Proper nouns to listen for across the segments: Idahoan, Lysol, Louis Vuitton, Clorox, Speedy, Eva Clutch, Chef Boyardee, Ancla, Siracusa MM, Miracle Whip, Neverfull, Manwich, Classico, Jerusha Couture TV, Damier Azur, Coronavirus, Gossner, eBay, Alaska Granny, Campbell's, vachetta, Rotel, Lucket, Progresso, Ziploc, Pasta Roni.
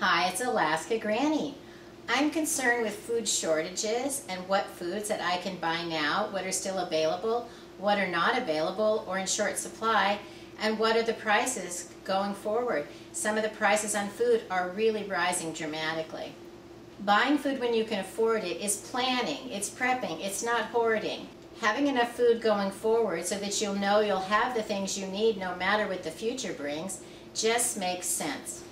Hi, it's Alaska Granny. I'm concerned with food shortages and what foods that I can buy now, what are still available, what are not available or in short supply, and what are the prices going forward. Some of the prices on food are really rising dramatically. Buying food when you can afford it is planning, it's prepping, it's not hoarding. Having enough food going forward so that you'll know you'll have the things you need no matter what the future brings just makes sense.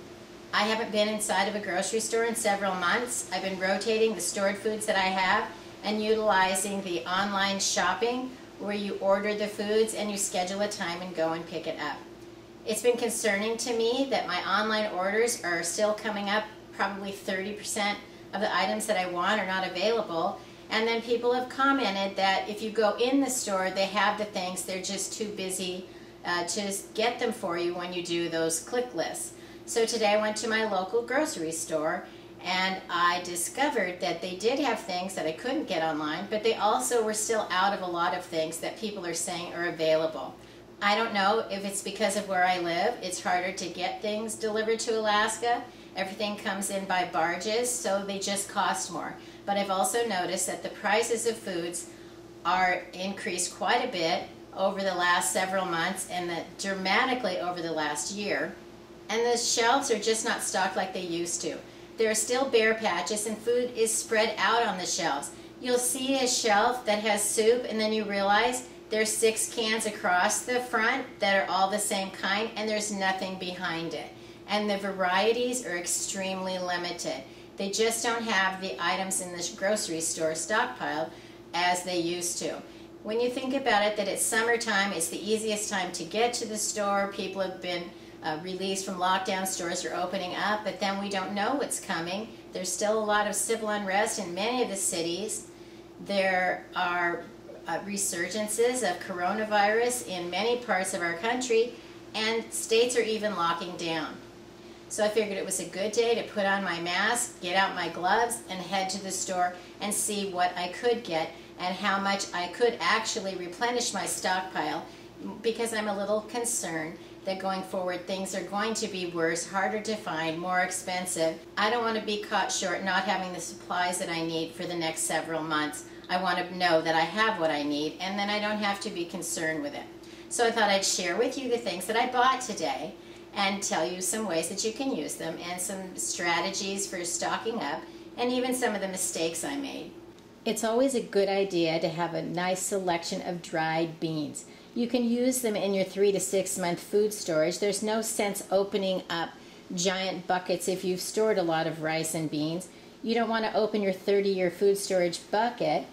I haven't been inside of a grocery store in several months. I've been rotating the stored foods that I have and utilizing the online shopping where you order the foods and you schedule a time and go and pick it up. It's been concerning to me that my online orders are still coming up. Probably 30% of the items that I want are not available. And then people have commented that if you go in the store, they have the things, they're just too busy to get them for you when you do those click lists. So today I went to my local grocery store and I discovered that they did have things that I couldn't get online, but they also were still out of a lot of things that people are saying are available. I don't know if it's because of where I live, it's harder to get things delivered to Alaska. Everything comes in by barges, so they just cost more. But I've also noticed that the prices of foods are increased quite a bit over the last several months and that dramatically over the last year. And the shelves are just not stocked like they used to. There are still bare patches and food is spread out on the shelves. You'll see a shelf that has soup and then you realize there's 6 cans across the front that are all the same kind and there's nothing behind it. And the varieties are extremely limited. They just don't have the items in the grocery store stockpiled as they used to. When you think about it, that it's summertime, it's the easiest time to get to the store. People have been released from lockdown, stores are opening up, but then we don't know what's coming. There's still a lot of civil unrest in many of the cities. There are resurgences of coronavirus in many parts of our country, and states are even locking down. So I figured it was a good day to put on my mask, get out my gloves, and head to the store and see what I could get and how much I could actually replenish my stockpile, because I'm a little concerned that going forward things are going to be worse, harder to find, more expensive. I don't want to be caught short not having the supplies that I need for the next several months. I want to know that I have what I need and then I don't have to be concerned with it. So I thought I'd share with you the things that I bought today and tell you some ways that you can use them and some strategies for stocking up and even some of the mistakes I made. It's always a good idea to have a nice selection of dried beans. You can use them in your 3 to 6 month food storage. There's no sense opening up giant buckets if you've stored a lot of rice and beans. You don't want to open your 30-year food storage bucket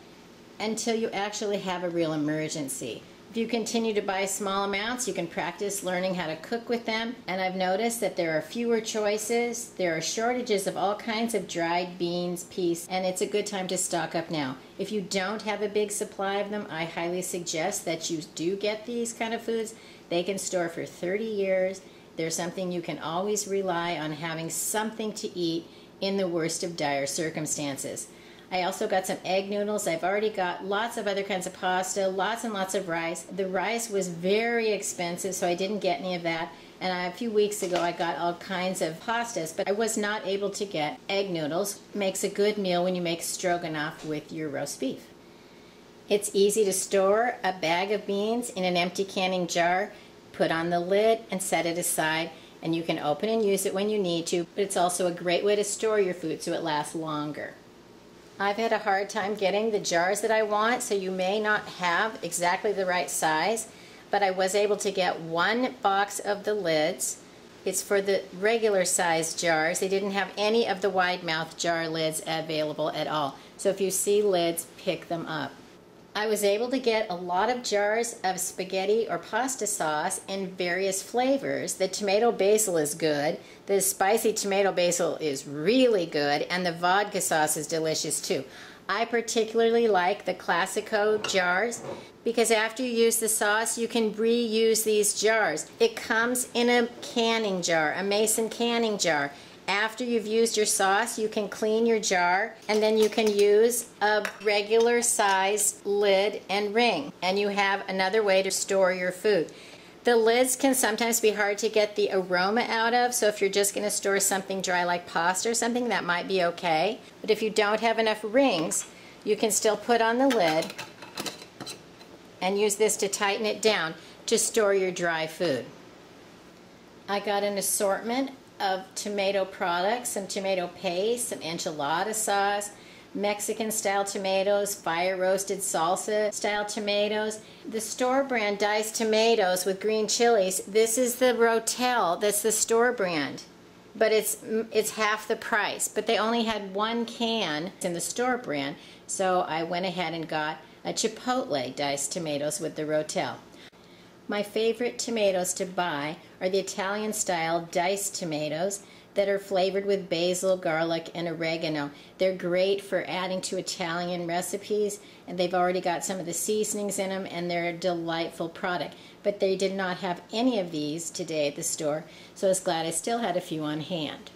until you actually have a real emergency. If you continue to buy small amounts, you can practice learning how to cook with them. And I've noticed that there are fewer choices. There are shortages of all kinds of dried beans, peas, and it's a good time to stock up now. If you don't have a big supply of them, I highly suggest that you do get these kind of foods. They can store for 30 years. They're something you can always rely on having something to eat in the worst of dire circumstances. I also got some egg noodles. I've already got lots of other kinds of pasta, lots and lots of rice. The rice was very expensive, so I didn't get any of that. And a few weeks ago, I got all kinds of pastas, but I was not able to get egg noodles. Makes a good meal when you make stroganoff with your roast beef. It's easy to store a bag of beans in an empty canning jar, put on the lid, and set it aside. And you can open and use it when you need to, but it's also a great way to store your food so it lasts longer. I've had a hard time getting the jars that I want, so you may not have exactly the right size, but I was able to get one box of the lids. It's for the regular size jars. They didn't have any of the wide mouth jar lids available at all. So if you see lids, pick them up. I was able to get a lot of jars of spaghetti or pasta sauce in various flavors. The tomato basil is good. The spicy tomato basil is really good, and the vodka sauce is delicious too. I particularly like the Classico jars because after you use the sauce, you can reuse these jars. It comes in a canning jar, a mason canning jar. After you've used your sauce, you can clean your jar and then you can use a regular size lid and ring, and you have another way to store your food. The lids can sometimes be hard to get the aroma out of, so if you're just going to store something dry like pasta or something, that might be okay. But if you don't have enough rings, you can still put on the lid and use this to tighten it down to store your dry food. I got an assortment of tomato products, some tomato paste, some enchilada sauce, Mexican style tomatoes, fire roasted salsa style tomatoes. The store brand diced tomatoes with green chilies. This is the Rotel, that's the store brand, but it's half the price, but they only had one can in the store brand, so I went ahead and got a chipotle diced tomatoes with the Rotel. My favorite tomatoes to buy are the Italian style diced tomatoes that are flavored with basil, garlic, and oregano. They're great for adding to Italian recipes, and they've already got some of the seasonings in them, and they're a delightful product. But they did not have any of these today at the store, so I was glad I still had a few on hand.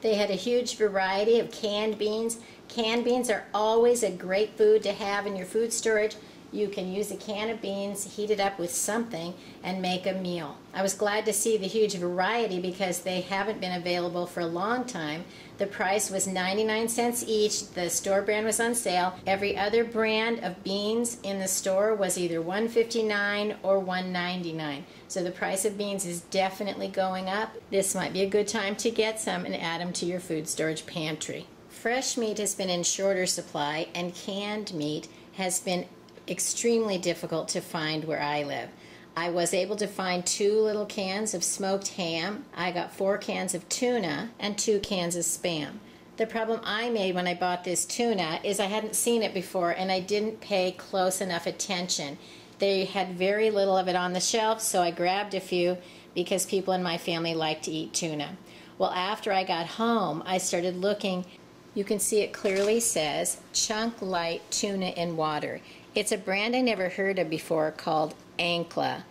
They had a huge variety of canned beans. Canned beans are always a great food to have in your food storage. You can use a can of beans, heat it up with something, and make a meal. I was glad to see the huge variety because they haven't been available for a long time. The price was 99 cents each. The store brand was on sale. Every other brand of beans in the store was either $1.59 or $1.99. So the price of beans is definitely going up. This might be a good time to get some and add them to your food storage pantry. Fresh meat has been in shorter supply, and canned meat has been extremely difficult to find where I live. I was able to find 2 little cans of smoked ham. I got 4 cans of tuna and 2 cans of Spam. The problem I made when I bought this tuna is I hadn't seen it before and I didn't pay close enough attention. They had very little of it on the shelf, so I grabbed a few because people in my family like to eat tuna. Well, after I got home, I started looking. You can see it clearly says chunk light tuna in water. It's a brand I never heard of before called Ancla,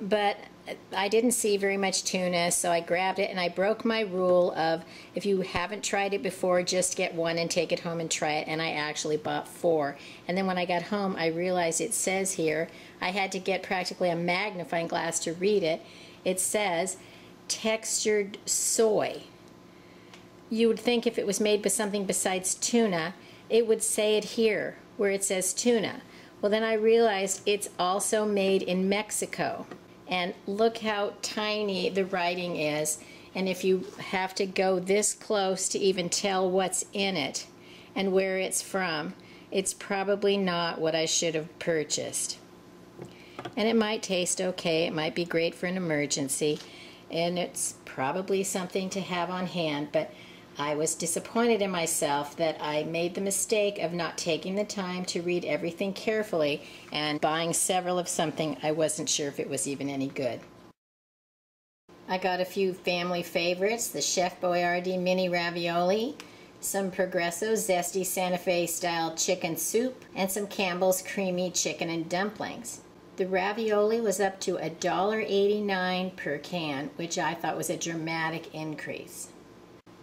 but I didn't see very much tuna, so I grabbed it and I broke my rule of if you haven't tried it before, just get one and take it home and try it, and I actually bought 4. And then when I got home, I realized it says here, I had to get practically a magnifying glass to read it. It says textured soy. You would think if it was made with something besides tuna, it would say it here where it says tuna. Well, then I realized it's also made in Mexico. And look how tiny the writing is. And if you have to go this close to even tell what's in it and where it's from, it's probably not what I should have purchased. And it might taste okay. It might be great for an emergency. And it's probably something to have on hand, but I was disappointed in myself that I made the mistake of not taking the time to read everything carefully and buying several of something I wasn't sure if it was even any good. I got a few family favorites, the Chef Boyardee mini ravioli, some Progresso zesty Santa Fe style chicken soup, and some Campbell's creamy chicken and dumplings. The ravioli was up to $1.89 per can, which I thought was a dramatic increase.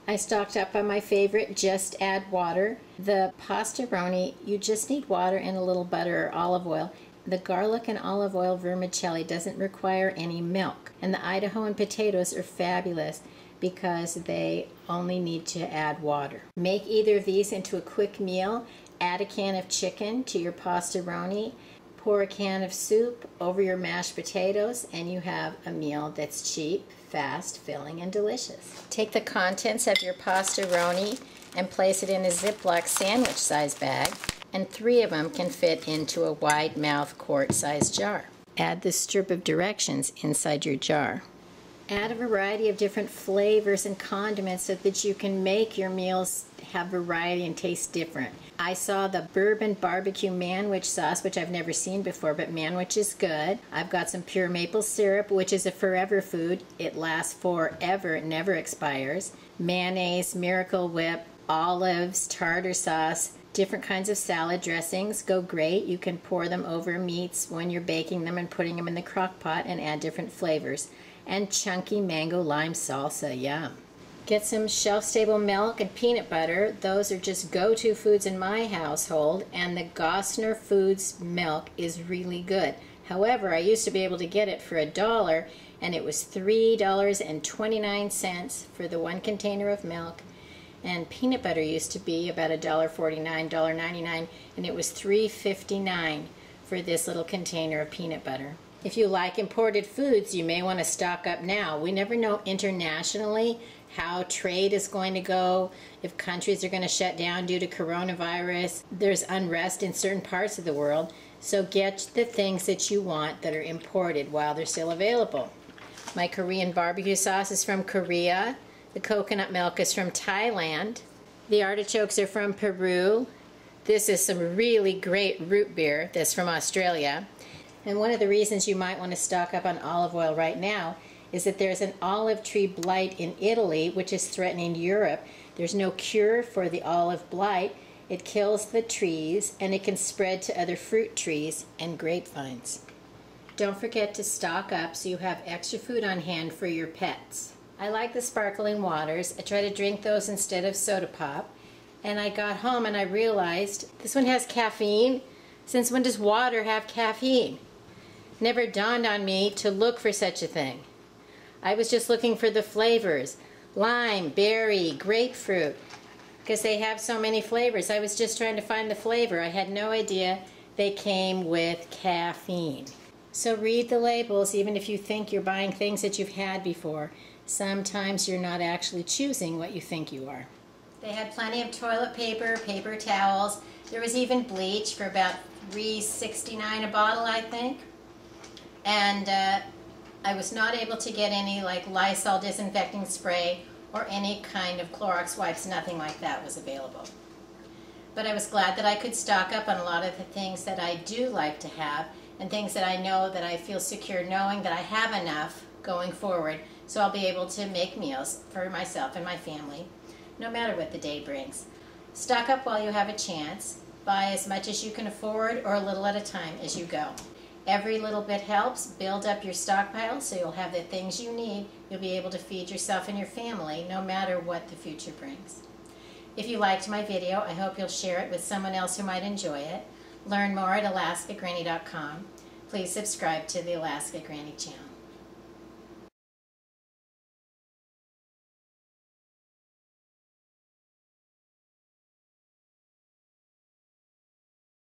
I stocked up on my favorite, just add water. The Pasta Roni, you just need water and a little butter or olive oil. The garlic and olive oil vermicelli doesn't require any milk. And the Idahoan potatoes are fabulous because they only need to add water. Make either of these into a quick meal. Add a can of chicken to your Pasta Roni. Pour a can of soup over your mashed potatoes and you have a meal that's cheap, fast, filling, and delicious. Take the contents of your Pasta Roni and place it in a Ziploc sandwich size bag, and 3 of them can fit into a wide mouth quart size jar. Add the strip of directions inside your jar. Add a variety of different flavors and condiments so that you can make your meals have variety and taste different. I saw the bourbon barbecue Manwich sauce, which I've never seen before, but Manwich is good. I've got some pure maple syrup, which is a forever food. It lasts forever, it never expires. Mayonnaise, Miracle Whip, olives, tartar sauce, different kinds of salad dressings go great. You can pour them over meats when you're baking them and putting them in the crock pot and add different flavors. And chunky mango lime salsa, yum. Get some shelf-stable milk and peanut butter. Those are just go-to foods in my household, and the Gossner Foods milk is really good. However, I used to be able to get it for $1, and it was $3.29 for the one container of milk. And peanut butter used to be about $1.49, $1.99, and it was $3.59 for this little container of peanut butter. If you like imported foods, you may want to stock up now. We never know internationally how trade is going to go, if countries are going to shut down due to coronavirus. There's unrest in certain parts of the world, so get the things that you want that are imported while they're still available. My Korean barbecue sauce is from Korea. The coconut milk is from Thailand. The artichokes are from Peru. This is some really great root beer that's from Australia. And one of the reasons you might want to stock up on olive oil right now is that there's an olive tree blight in Italy, which is threatening Europe. There's no cure for the olive blight. It kills the trees, and it can spread to other fruit trees and grapevines. Don't forget to stock up so you have extra food on hand for your pets. I like the sparkling waters. I try to drink those instead of soda pop. And I got home and I realized this one has caffeine. Since when does water have caffeine? Never dawned on me to look for such a thing. I was just looking for the flavors. Lime, berry, grapefruit, because they have so many flavors. I was just trying to find the flavor. I had no idea they came with caffeine. So read the labels, even if you think you're buying things that you've had before. Sometimes you're not actually choosing what you think you are. They had plenty of toilet paper, paper towels. There was even bleach for about $3.69 a bottle, I think. And I was not able to get any like Lysol disinfecting spray or any kind of Clorox wipes. Nothing like that was available. But I was glad that I could stock up on a lot of the things that I do like to have and things that I know that I feel secure knowing that I have enough going forward, so I'll be able to make meals for myself and my family no matter what the day brings. Stock up while you have a chance. Buy as much as you can afford or a little at a time as you go. Every little bit helps. Build up your stockpile so you'll have the things you need. You'll be able to feed yourself and your family no matter what the future brings. If you liked my video, I hope you'll share it with someone else who might enjoy it. Learn more at alaskagranny.com. Please subscribe to the Alaska Granny channel.